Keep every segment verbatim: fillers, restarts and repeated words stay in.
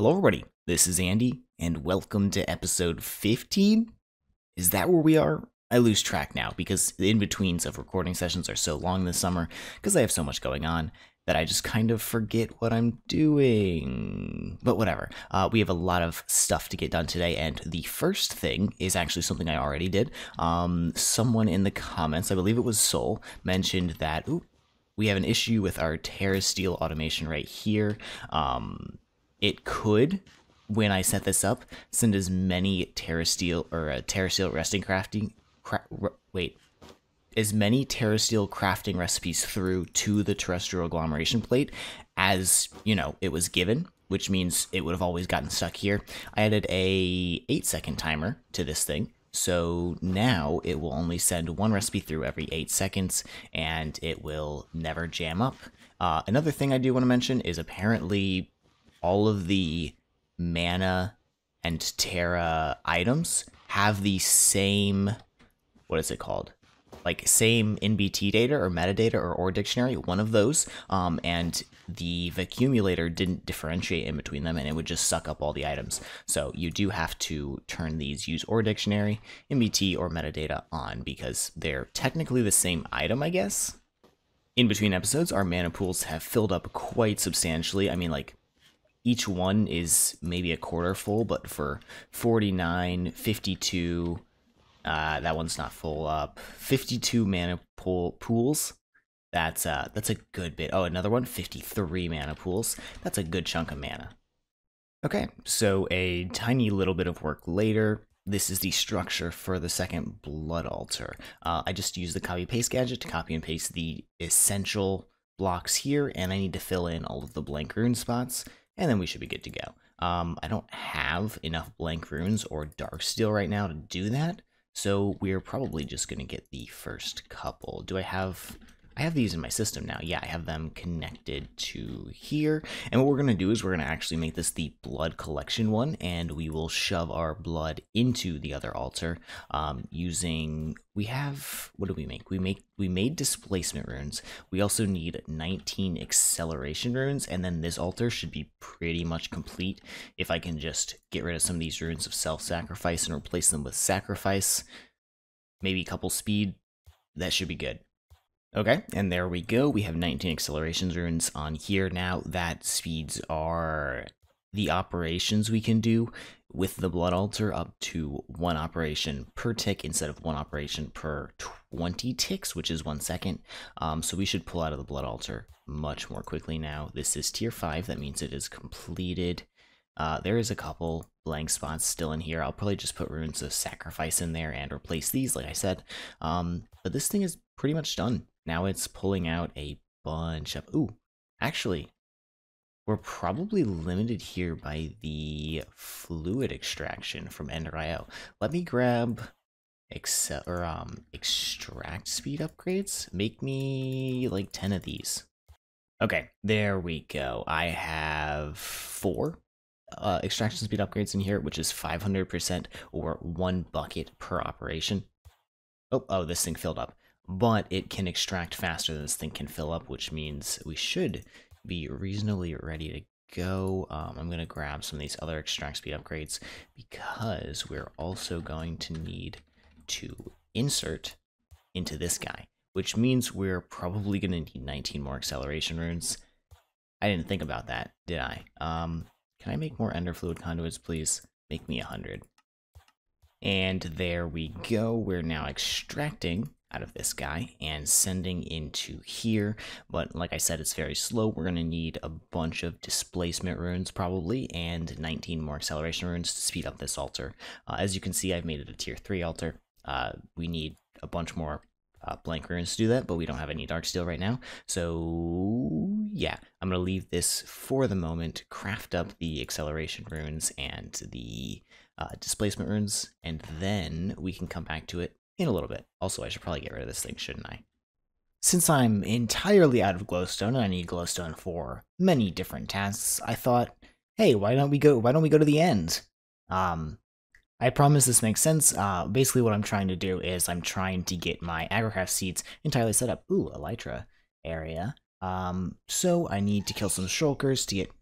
Hello everybody, this is Andy, and welcome to episode fifteen? Is that where we are? I lose track now, because the in-betweens of recording sessions are so long this summer, because I have so much going on, that I just kind of forget what I'm doing. But whatever, uh, we have a lot of stuff to get done today, and the first thing is actually something I already did. Um, someone in the comments, I believe it was Soul, mentioned that ooh, we have an issue with our TerraSteel automation right here. Um... It could, when I set this up, send as many TerraSteel or uh, TerraSteel resting crafting, cra wait, as many TerraSteel crafting recipes through to the terrestrial agglomeration plate as, you know, it was given, which means it would have always gotten stuck here. I added a eight second timer to this thing, so now it will only send one recipe through every eight seconds, and it will never jam up. Uh, another thing I do want to mention is apparently all of the mana and terra items have the same, what is it called? Like same N B T data or metadata or or dictionary, one of those. Um, and the Vacuumulator didn't differentiate in between them, and it would just suck up all the items. So you do have to turn these use or dictionary, N B T or metadata on, because they're technically the same item, I guess. In between episodes, our mana pools have filled up quite substantially. I mean, like, each one is maybe a quarter full, but for forty-nine, fifty-two, uh, that one's not full up. fifty-two mana pool pools, that's uh, that's a good bit. Oh, another one, fifty-three mana pools. That's a good chunk of mana. Okay, so a tiny little bit of work later. This is the structure for the second blood altar. Uh, I just used the copy-paste gadget to copy and paste the essential blocks here, and I need to fill in all of the blank rune spots. And then we should be good to go. Um, I don't have enough blank runes or dark steel right now to do that, so we're probably just gonna get the first couple. Do I have, I have these in my system now. Yeah, I have them connected to here. And what we're gonna do is we're gonna actually make this the blood collection one, and we will shove our blood into the other altar um, using, we have, what do we make? We make, we made displacement runes. We also need nineteen acceleration runes, and then this altar should be pretty much complete if I can just get rid of some of these runes of self-sacrifice and replace them with sacrifice. Maybe a couple speed, that should be good. Okay, and there we go. We have nineteen acceleration runes on here now. That speeds are the operations we can do with the blood altar up to one operation per tick instead of one operation per twenty ticks, which is one second. Um, so we should pull out of the blood altar much more quickly now. This is tier five. That means it is completed. Uh, there is a couple blank spots still in here. I'll probably just put runes of sacrifice in there and replace these, like I said. Um, but this thing is pretty much done. Now it's pulling out a bunch of, ooh, actually, we're probably limited here by the fluid extraction from Ender I O. Let me grab excel, or, um, extract speed upgrades. Make me like ten of these. Okay, there we go. I have four uh, extraction speed upgrades in here, which is five hundred percent or one bucket per operation. Oh, oh, this thing filled up. But it can extract faster than this thing can fill up, which means we should be reasonably ready to go. Um, I'm going to grab some of these other extract speed upgrades because we're also going to need to insert into this guy, which means we're probably going to need nineteen more acceleration runes. I didn't think about that, did I? Um, can I make more ender fluid conduits, please? Make me one hundred. And there we go. We're now extracting out of this guy and sending into here, but like I said, it's very slow. We're going to need a bunch of displacement runes probably, and nineteen more acceleration runes to speed up this altar. Uh, as you can see, I've made it a tier three altar. Uh, we need a bunch more uh, blank runes to do that, but we don't have any dark steel right now, so yeah, I'm going to leave this for the moment, craft up the acceleration runes and the uh, displacement runes, and then we can come back to it in a little bit. Also, I should probably get rid of this thing, shouldn't I? Since I'm entirely out of glowstone and I need glowstone for many different tasks, I thought, hey, why don't we go? Why don't we go to the end? Um, I promise this makes sense. Uh, basically, what I'm trying to do is I'm trying to get my AgriCraft seeds entirely set up. Ooh, Elytra area. Um, so I need to kill some shulkers to get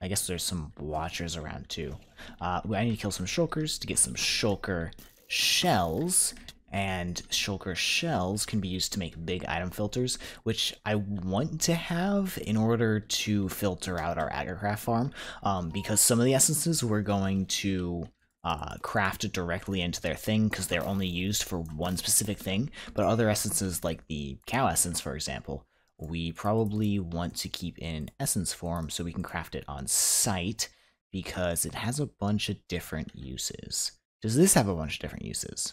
I guess there's some watchers around too. Uh, I need to kill some shulkers to get some shulker shells, and shulker shells can be used to make big item filters, which I want to have in order to filter out our AgriCraft farm, um, because some of the essences we're going to uh, craft directly into their thing because they're only used for one specific thing, but other essences like the cow essence, for example, we probably want to keep in essence form so we can craft it on site because it has a bunch of different uses. Does this have a bunch of different uses?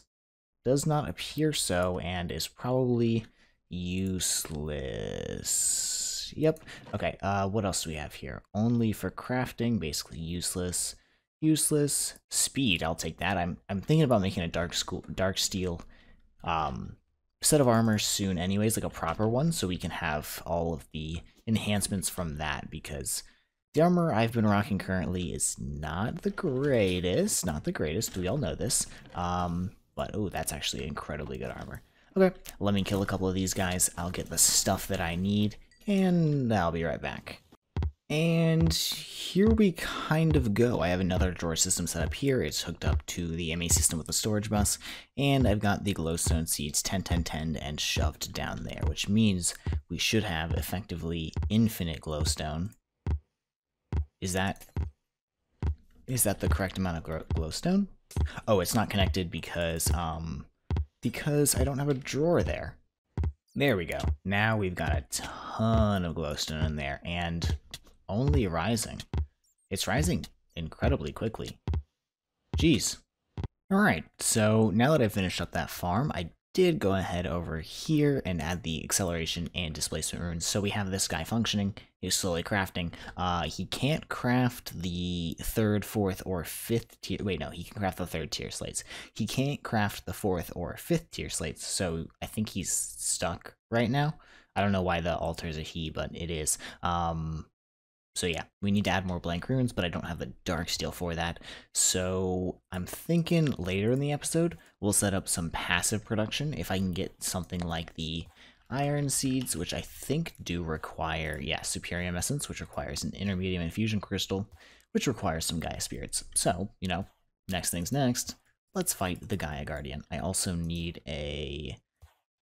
Does not appear so, and is probably useless. Yep. Okay, uh, what else do we have here? Only for crafting, basically useless. Useless. Speed, I'll take that. I'm, I'm thinking about making a dark, school, dark steel um, set of armor soon anyways, like a proper one, so we can have all of the enhancements from that, because the armor I've been rocking currently is not the greatest. Not the greatest, we all know this. Um, but, oh, that's actually incredibly good armor. Okay, let me kill a couple of these guys. I'll get the stuff that I need, and I'll be right back. And here we kind of go. I have another drawer system set up here. It's hooked up to the M A system with a storage bus, and I've got the glowstone seeds ten, ten, ten, and shoved down there, which means we should have effectively infinite glowstone. Is that, is that the correct amount of glowstone? Oh, it's not connected because, um, because I don't have a drawer there. There we go. Now we've got a ton of glowstone in there, and only rising. It's rising incredibly quickly. Jeez. Alright, so now that I've finished up that farm, I did go ahead over here and add the acceleration and displacement runes, so we have this guy functioning. He's slowly crafting. Uh, he can't craft the third, fourth, or fifth tier. Wait, no, he can craft the third tier slates. He can't craft the fourth or fifth tier slates, so I think he's stuck right now. I don't know why the altar is a he, but it is. Um, so yeah, we need to add more blank runes, but I don't have the dark steel for that. So I'm thinking later in the episode, we'll set up some passive production. If I can get something like the iron seeds, which I think do require, yeah, superior essence, which requires an intermedium infusion crystal, which requires some Gaia spirits. So, you know, next thing's next. Let's fight the Gaia Guardian. I also need a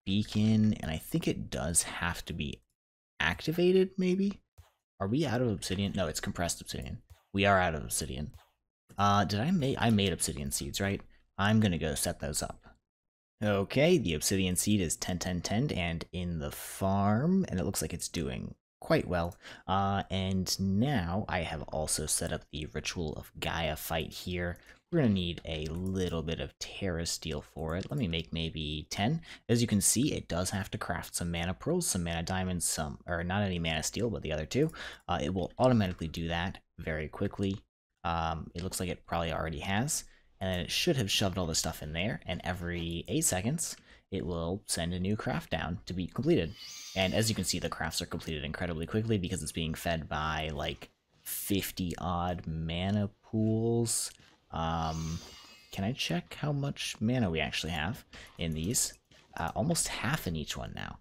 beacon, and I think it does have to be activated, maybe? Are we out of obsidian? No, it's compressed obsidian. We are out of obsidian. Uh, did I make, I made obsidian seeds, right? I'm gonna go set those up. Okay, the obsidian seed is ten, ten, ten, and in the farm, and it looks like it's doing quite well. Uh, and now I have also set up the Ritual of Gaia fight here. We're going to need a little bit of TerraSteel for it. Let me make maybe ten. As you can see, it does have to craft some mana pearls, some mana diamonds, some, or not any mana steel, but the other two. Uh, it will automatically do that very quickly. Um, it looks like it probably already has. And then it should have shoved all the stuff in there, and every eight seconds it will send a new craft down to be completed. And as you can see, the crafts are completed incredibly quickly because it's being fed by like fifty odd mana pools. Um, can I check how much mana we actually have in these? Uh, almost half in each one now.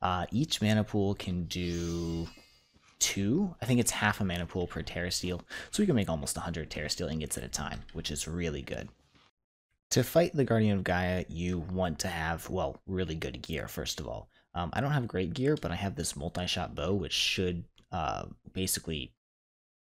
Uh, each mana pool can do two, I think it's half a mana pool per TerraSteel, so we can make almost one hundred TerraSteel ingots at a time, which is really good. To fight the Guardian of Gaia, you want to have, well, really good gear, first of all. Um, I don't have great gear, but I have this multi-shot bow, which should uh, basically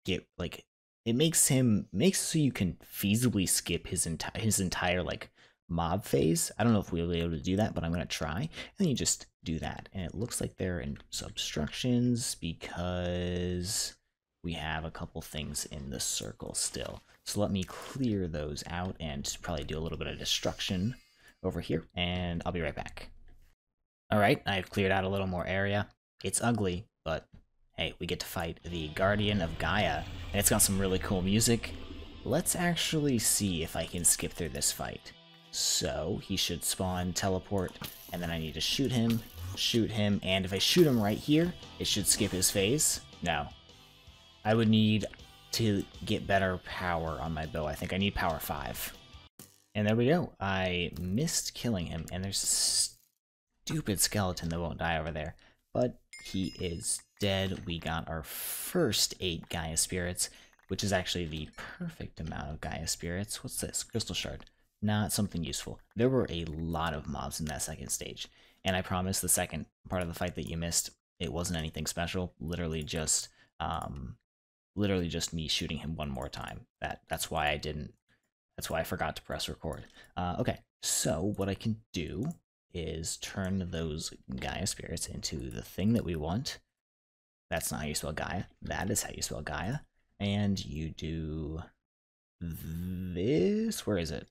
get, like, it makes him, makes so you can feasibly skip his, enti his entire, like, mob phase. I don't know if we'll be able to do that, but I'm going to try. And then you just do that, and it looks like they're in obstructions because we have a couple things in the circle still. So let me clear those out and probably do a little bit of destruction over here, and I'll be right back. All right, I've cleared out a little more area. It's ugly, but hey, we get to fight the Guardian of Gaia, and it's got some really cool music. Let's actually see if I can skip through this fight. So he should spawn, teleport, and then I need to shoot him, shoot him, and if I shoot him right here, it should skip his phase. No. I would need to get better power on my bow. I think I need power five. And there we go. I missed killing him, and there's a stupid skeleton that won't die over there. But He is dead. We got our first eight Gaia Spirits, which is actually the perfect amount of Gaia Spirits. What's this? Crystal Shard. Not something useful. There were a lot of mobs in that second stage. And I promise the second part of the fight that you missed, it wasn't anything special. Literally just, um, literally just me shooting him one more time. That That's why I didn't, that's why I forgot to press record. Uh, okay, so what I can do is turn those Gaia Spirits into the thing that we want. That's not how you spell Gaia. That is how you spell Gaia. And you do this. Where is it?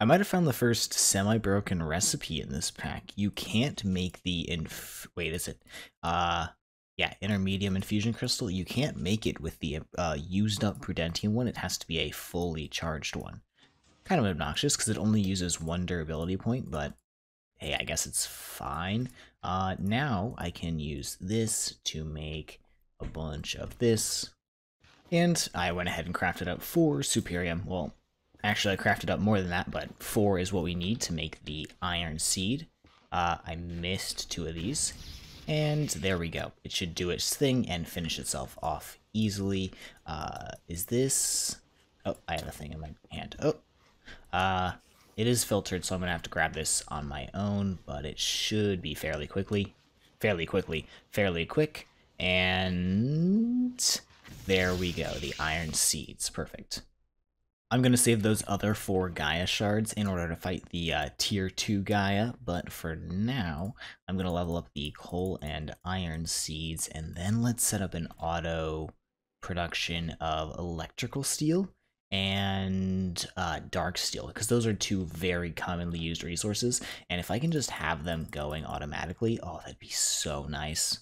I might have found the first semi-broken recipe in this pack. You can't make the inf- wait, is it? Uh, yeah, Intermedium Infusion Crystal. You can't make it with the uh, used up Prudentium one. It has to be a fully charged one. Kind of obnoxious because it only uses one durability point, but hey, I guess it's fine. Uh, now I can use this to make a bunch of this. And I went ahead and crafted up four Superium. Well, actually I crafted up more than that, but four is what we need to make the Iron Seed. Uh, I missed two of these. And there we go. It should do its thing and finish itself off easily. Uh, is this... Oh, I have a thing in my hand. Oh! Uh, it is filtered, so I'm going to have to grab this on my own, but it should be fairly quickly. Fairly quickly. Fairly quick. And... there we go, the Iron Seeds. Perfect. I'm going to save those other four Gaia Shards in order to fight the uh, Tier two Gaia, but for now, I'm going to level up the Coal and Iron Seeds, and then let's set up an auto production of Electrical Steel and uh, Dark Steel, because those are two very commonly used resources, and if I can just have them going automatically, oh, that'd be so nice.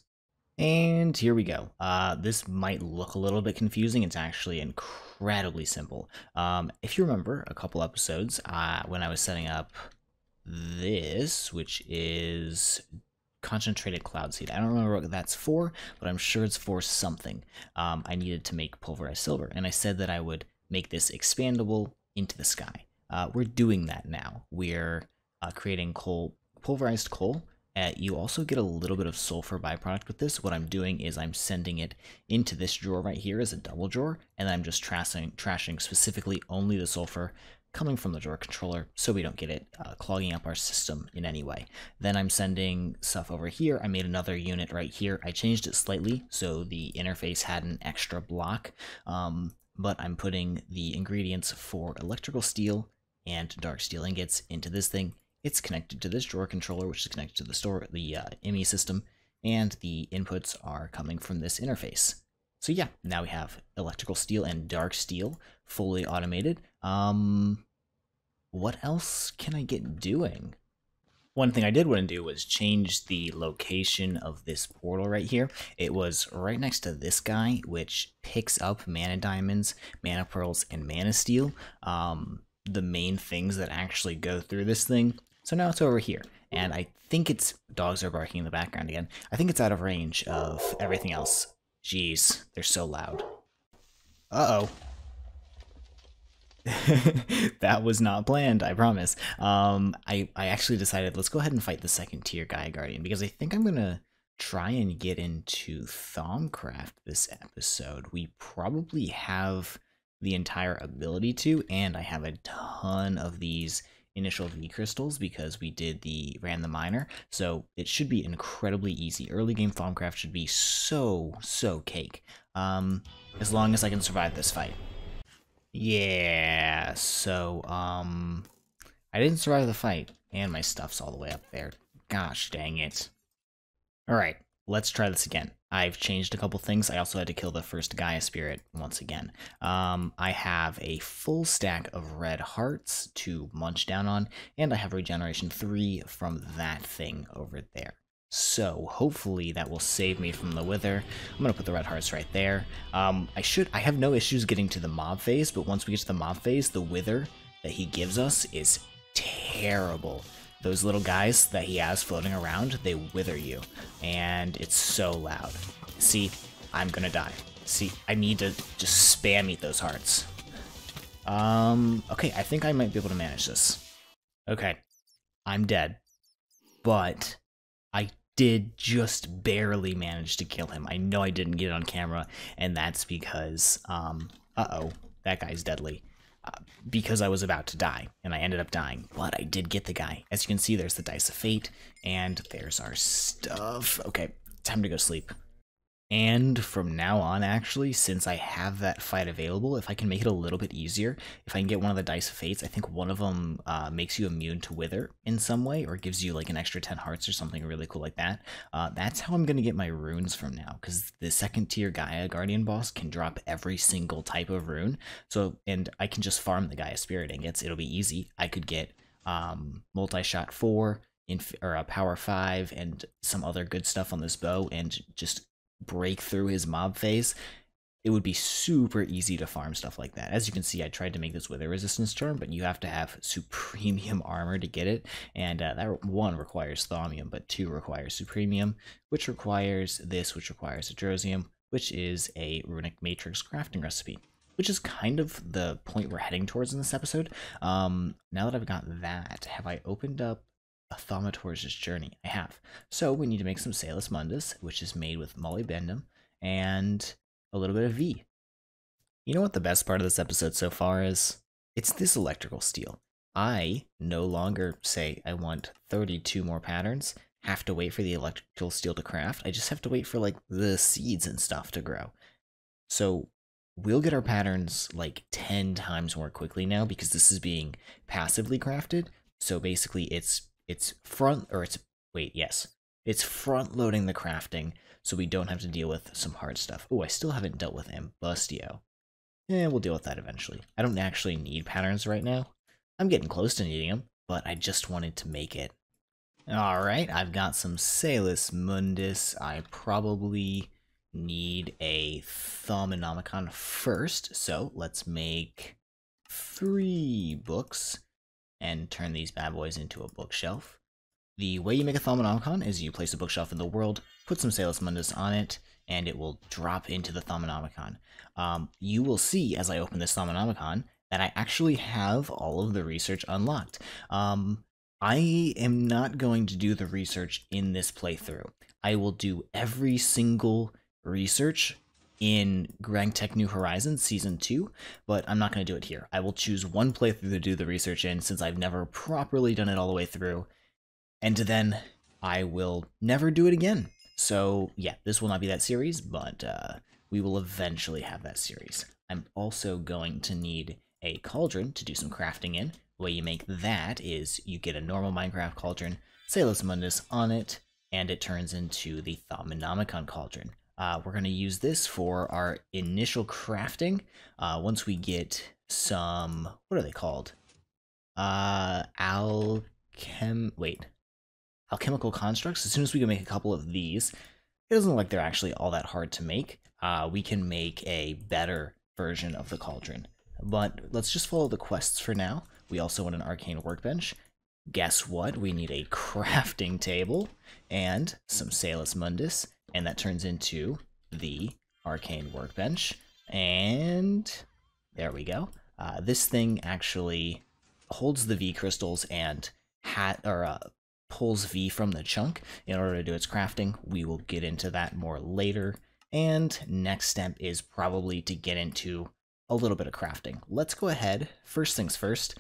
And here we go. Uh, this might look a little bit confusing. It's actually incredibly simple. Um, if you remember a couple episodes uh, when I was setting up this, which is concentrated cloud seed. I don't remember what that's for, but I'm sure it's for something. Um, I needed to make pulverized silver, and I said that I would make this expandable into the sky. Uh, we're doing that now. We're uh, creating coal, pulverized coal. Uh, you also get a little bit of sulfur byproduct with this. What I'm doing is I'm sending it into this drawer right here as a double drawer, and I'm just trashing, trashing specifically only the sulfur coming from the drawer controller so we don't get it uh, clogging up our system in any way. Then I'm sending stuff over here. I made another unit right here. I changed it slightly so the interface had an extra block, um, but I'm putting the ingredients for electrical steel and dark steel ingots into this thing. It's connected to this drawer controller, which is connected to the store, the uh, E M I system, and the inputs are coming from this interface. So yeah, now we have electrical steel and dark steel fully automated. Um, what else can I get doing? One thing I did want to do was change the location of this portal right here. It was right next to this guy, which picks up mana diamonds, mana pearls, and mana steel. Um, the main things that actually go through this thing. So now it's over here, and I think it's... dogs are barking in the background again. I think it's out of range of everything else. Jeez, they're so loud. Uh-oh. That was not planned, I promise. Um, I, I actually decided, let's go ahead and fight the second tier Gaia Guardian, because I think I'm going to try and get into Thaumcraft this episode. We probably have the entire ability to, and I have a ton of these initial V crystals because we did the ran the miner, so it should be incredibly easy. Early game Thaumcraft should be so so cake, um, as long as I can survive this fight. Yeah, so um, I didn't survive the fight, and my stuff's all the way up there. Gosh dang it! All right, let's try this again. I've changed a couple things. I also had to kill the first Gaia Spirit once again. Um, I have a full stack of red hearts to munch down on, and I have regeneration three from that thing over there. So hopefully that will save me from the wither. I'm gonna put the red hearts right there. Um, I should. I have no issues getting to the mob phase, but once we get to the mob phase, the wither that he gives us is terrible. Those little guys that he has floating around, they wither you, and it's so loud. See, I'm gonna die. See, I need to just spam eat those hearts. Um, okay, I think I might be able to manage this. Okay, I'm dead, but I did just barely manage to kill him. I know I didn't get it on camera, and that's because, um, uh-oh, that guy's deadly. Uh, because I was about to die, and I ended up dying, but I did get the guy. As you can see, there's the Dice of Fate, and there's our stuff. Okay, time to go sleep. And from now on, actually, since I have that fight available, if I can make it a little bit easier, if I can get one of the Dice of Fates, I think one of them uh, makes you immune to Wither in some way, or gives you like an extra ten hearts or something really cool like that. Uh, that's how I'm going to get my runes from now, because the second tier Gaia Guardian boss can drop every single type of rune. So, and I can just farm the Gaia Spirit ingots. It'll be easy. I could get um, multi-shot four, inf or a power five, and some other good stuff on this bow, and just break through his mob phase. It would be super easy to farm stuff like that. As you can see, I tried to make this Wither resistance charm, but you have to have Supremium armor to get it, and uh, that one requires Thaumium, but two requires Supremium, which requires this, which requires Adrosium, which is a runic matrix crafting recipe, which is kind of the point we're heading towards in this episode. Um, now that I've got that, have I opened up a Thaumaturge's Journey? I have. So we need to make some Salis Mundus, which is made with molybdenum and a little bit of V. You know what the best part of this episode so far is? It's this electrical steel. I no longer say I want thirty-two more patterns, have to wait for the electrical steel to craft. I just have to wait for like the seeds and stuff to grow. So we'll get our patterns like ten times more quickly now, because this is being passively crafted. So basically it's It's front, or it's, wait, yes. It's front loading the crafting, so we don't have to deal with some hard stuff. Oh, I still haven't dealt with Ambustio. Eh, we'll deal with that eventually. I don't actually need patterns right now. I'm getting close to needing them, but I just wanted to make it. Alright, I've got some Salis Mundus. I probably need a Thaumonomicon first, so let's make three books and turn these bad boys into a bookshelf. The way you make a Thaumonomicon is you place a bookshelf in the world, put some Salis Mundus on it, and it will drop into the Thaumonomicon. Um, you will see as I open this Thaumonomicon that I actually have all of the research unlocked. Um, I am not going to do the research in this playthrough. I will do every single research in Grand Tech New Horizons Season two, but I'm not going to do it here. I will choose one playthrough to do the research in, since I've never properly done it all the way through, and then I will never do it again. So yeah, this will not be that series, but uh, we will eventually have that series. I'm also going to need a cauldron to do some crafting in. The way you make that is you get a normal Minecraft cauldron, Salis Mundus on it, and it turns into the Thaumonomicon cauldron. Uh, we're going to use this for our initial crafting. Uh, once we get some, what are they called? Uh, alchem, wait, alchemical constructs. As soon as we can make a couple of these, it doesn't look like they're actually all that hard to make. Uh, we can make a better version of the cauldron, but let's just follow the quests for now. We also want an arcane workbench. Guess what? We need a crafting table and some Salis Mundus. And that turns into the Arcane Workbench, and there we go. Uh, this thing actually holds the V crystals and hat or uh, pulls V from the chunk in order to do its crafting. We will get into that more later, and next step is probably to get into a little bit of crafting. Let's go ahead, first things first.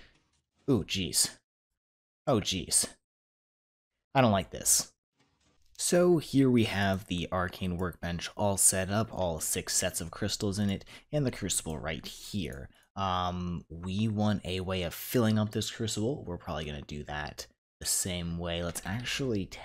Ooh, geez. Oh, geez. I don't like this. So here we have the Arcane Workbench all set up, all six sets of crystals in it, and the crucible right here. Um, we want a way of filling up this crucible. We're probably going to do that the same way. Let's actually te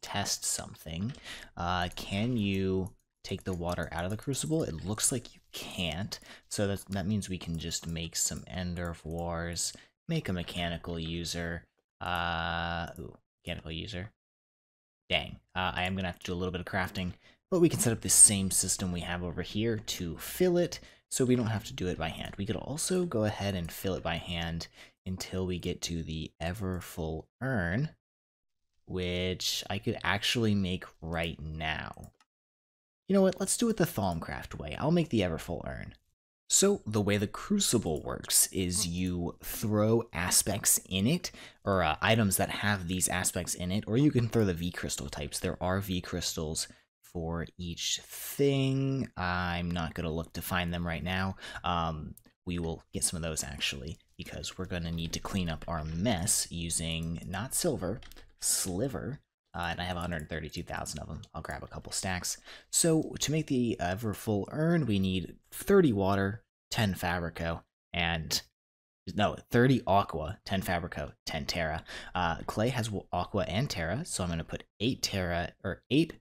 test something. Uh, can you take the water out of the crucible? It looks like you can't, so that, that means we can just make some Ender Wars, make a mechanical user, uh, ooh, mechanical user. Dang, uh, I am going to have to do a little bit of crafting, but we can set up the same system we have over here to fill it, so we don't have to do it by hand. We could also go ahead and fill it by hand until we get to the Everfull Urn, which I could actually make right now. You know what, let's do it the Thaumcraft way. I'll make the Everfull Urn. So the way the Crucible works is you throw aspects in it, or uh, items that have these aspects in it, or you can throw the V-crystal types. There are V-crystals for each thing. I'm not going to look to find them right now. Um, we will get some of those, actually, because we're going to need to clean up our mess using, not silver, sliver. Uh, and I have one hundred thirty-two thousand of them. I'll grab a couple stacks. So to make the Everfull Urn, we need thirty water, ten Fabrico, and no, thirty aqua, ten Fabrico, ten Terra. Uh, clay has aqua and Terra, so I'm going to put eight Terra or eight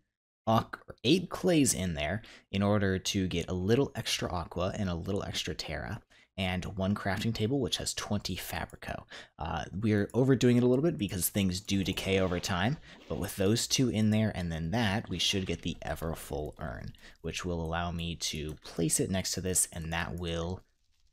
aqua, or eight clays in there in order to get a little extra aqua and a little extra Terra. And one crafting table, which has twenty Fabrico. Uh, we're overdoing it a little bit because things do decay over time, but with those two in there and then that, we should get the Everfull Urn, which will allow me to place it next to this, and that will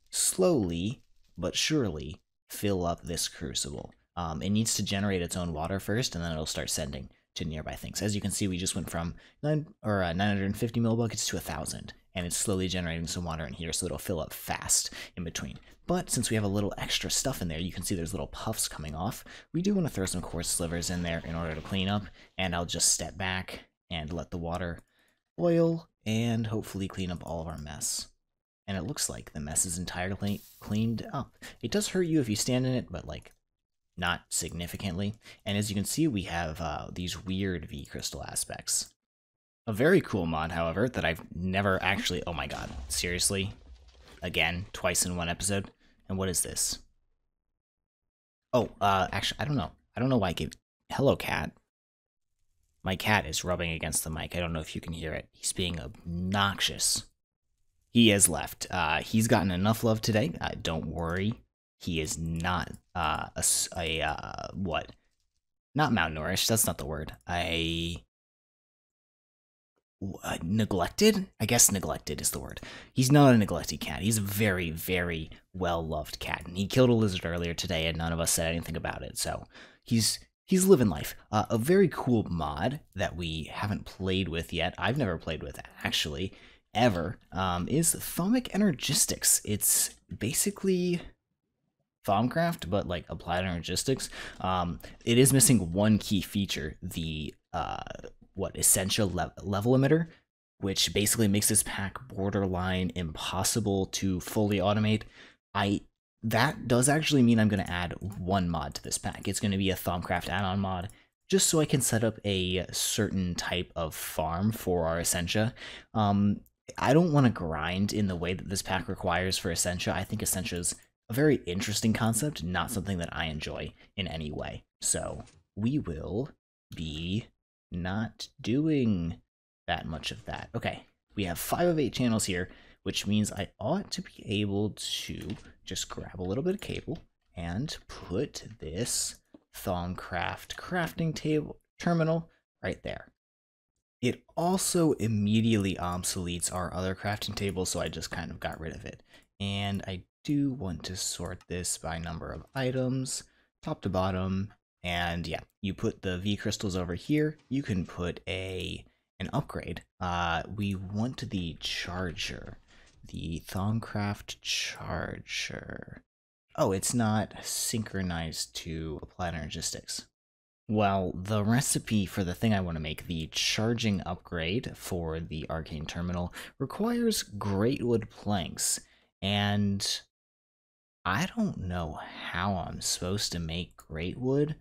slowly but surely fill up this crucible. Um, it needs to generate its own water first, and then it'll start sending to nearby things. As you can see, we just went from nine or uh, nine hundred fifty mil buckets to one thousand. And it's slowly generating some water in here, so it'll fill up fast in between. But since we have a little extra stuff in there, you can see there's little puffs coming off. We do want to throw some coarse slivers in there in order to clean up, and I'll just step back and let the water boil and hopefully clean up all of our mess. And it looks like the mess is entirely cleaned up. It does hurt you if you stand in it, but like not significantly. And as you can see, we have uh, these weird V-crystal aspects. A very cool mod, however, that I've never actually... Oh my god, seriously? Again, twice in one episode? And what is this? Oh, uh, actually, I don't know. I don't know why I gave... Hello, cat. My cat is rubbing against the mic. I don't know if you can hear it. He's being obnoxious. He has left. Uh, he's gotten enough love today. Uh, don't worry. He is not, uh, a... a uh, what? Not malnourished. That's not the word. I... Uh, neglected? I guess neglected is the word. He's not a neglected cat. He's a very, very well-loved cat, and he killed a lizard earlier today, and none of us said anything about it, so he's he's living life. Uh, a very cool mod that we haven't played with yet, I've never played with, actually, ever, um, is Thomic Energistics. It's basically Thaumcraft, but, like, applied energistics. Um, it is missing one key feature, the, uh... what, Essentia Level Emitter, which basically makes this pack borderline impossible to fully automate. I That does actually mean I'm going to add one mod to this pack. It's going to be a Thaumcraft add-on mod, just so I can set up a certain type of farm for our Essentia. Um, I don't want to grind in the way that this pack requires for Essentia. I think Essentia's a very interesting concept, not something that I enjoy in any way. So we will be... not doing that much of that. Okay, we have five of eight channels here, which means I ought to be able to just grab a little bit of cable and put this Thaumcraft crafting table terminal right there. It also immediately obsoletes our other crafting table, so I just kind of got rid of it. And I do want to sort this by number of items, top to bottom. And yeah, you put the V crystals over here. You can put a an upgrade. Uh, we want the charger, the Thaumcraft charger. Oh, it's not synchronized to Applied Energistics. Well, the recipe for the thing I want to make, the charging upgrade for the Arcane Terminal, requires Greatwood planks, and I don't know how I'm supposed to make Greatwood.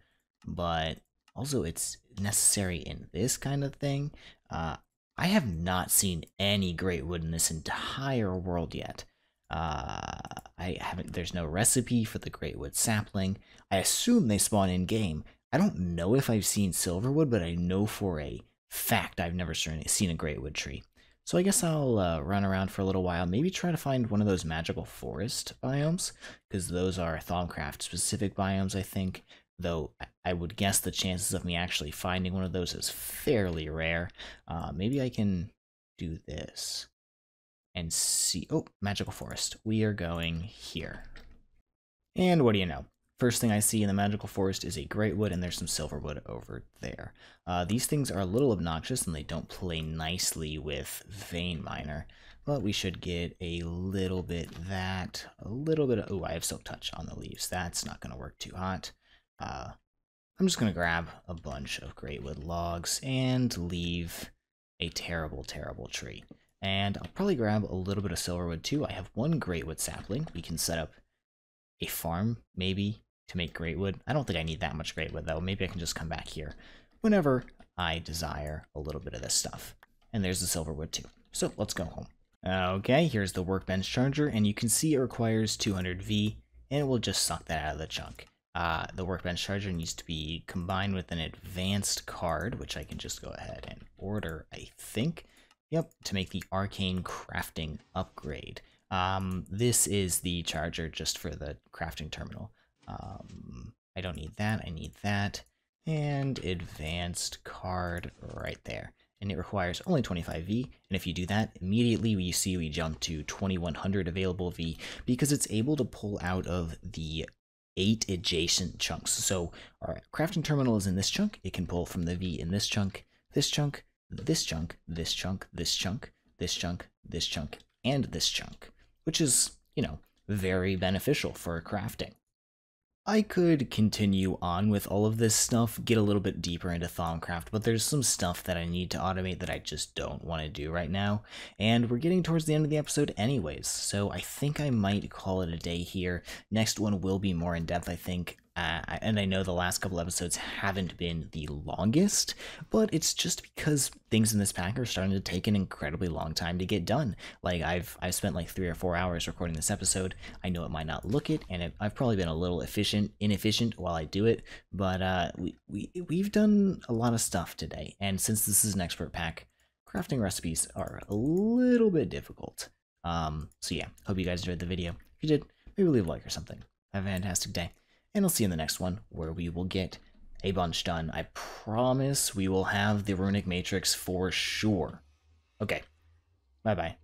But also it's necessary in this kind of thing. Uh, I have not seen any Greatwood in this entire world yet. Uh, I haven't, there's no recipe for the Greatwood sapling. I assume they spawn in game. I don't know if I've seen Silverwood, but I know for a fact I've never seen a Greatwood tree. So I guess I'll uh, run around for a little while, maybe try to find one of those magical forest biomes, because those are Thaumcraft specific biomes, I think. Though I would guess the chances of me actually finding one of those is fairly rare. Uh, maybe I can do this and see. Oh, magical forest. We are going here. And what do you know? First thing I see in the magical forest is a Greatwood, and there's some Silverwood over there. Uh, these things are a little obnoxious, and they don't play nicely with Vein Miner. But we should get a little bit that, a little bit of, oh, I have silk touch on the leaves. That's not going to work too hot. Uh, I'm just going to grab a bunch of greatwood logs and leave a terrible, terrible tree. And I'll probably grab a little bit of silverwood too. I have one greatwood sapling. We can set up a farm maybe to make greatwood. I don't think I need that much greatwood though. Maybe I can just come back here whenever I desire a little bit of this stuff. And there's the silverwood too. So let's go home. Okay, here's the workbench charger, and you can see it requires two hundred V, and it will just suck that out of the chunk. Uh, the workbench charger needs to be combined with an advanced card, which I can just go ahead and order, I think. Yep, to make the arcane crafting upgrade. Um, this is the charger just for the crafting terminal. Um, I don't need that, I need that. And advanced card right there. And it requires only twenty-five V, and if you do that, immediately we see we jump to twenty-one hundred available V, because it's able to pull out of the eight adjacent chunks. So our crafting terminal is in this chunk, it can pull from the V in this chunk, this chunk, this chunk, this chunk, this chunk, this chunk, this chunk, and this chunk, which is, you know, very beneficial for crafting. I could continue on with all of this stuff, get a little bit deeper into Thaumcraft, but there's some stuff that I need to automate that I just don't want to do right now, and we're getting towards the end of the episode anyways, so I think I might call it a day here. Next one will be more in-depth, I think, uh, and I know the last couple episodes haven't been the longest, but it's just because things in this pack are starting to take an incredibly long time to get done. Like, I've, I've spent like three or four hours recording this episode. I know it might not look it, and it, I've probably been a little efficient. inefficient while I do it, but uh, we, we, we've done a lot of stuff today, and since this is an expert pack, crafting recipes are a little bit difficult. Um, so yeah, hope you guys enjoyed the video. If you did, maybe leave a like or something. Have a fantastic day, and I'll see you in the next one, where we will get a bunch done. I promise we will have the Runic Matrix for sure. Okay, bye-bye.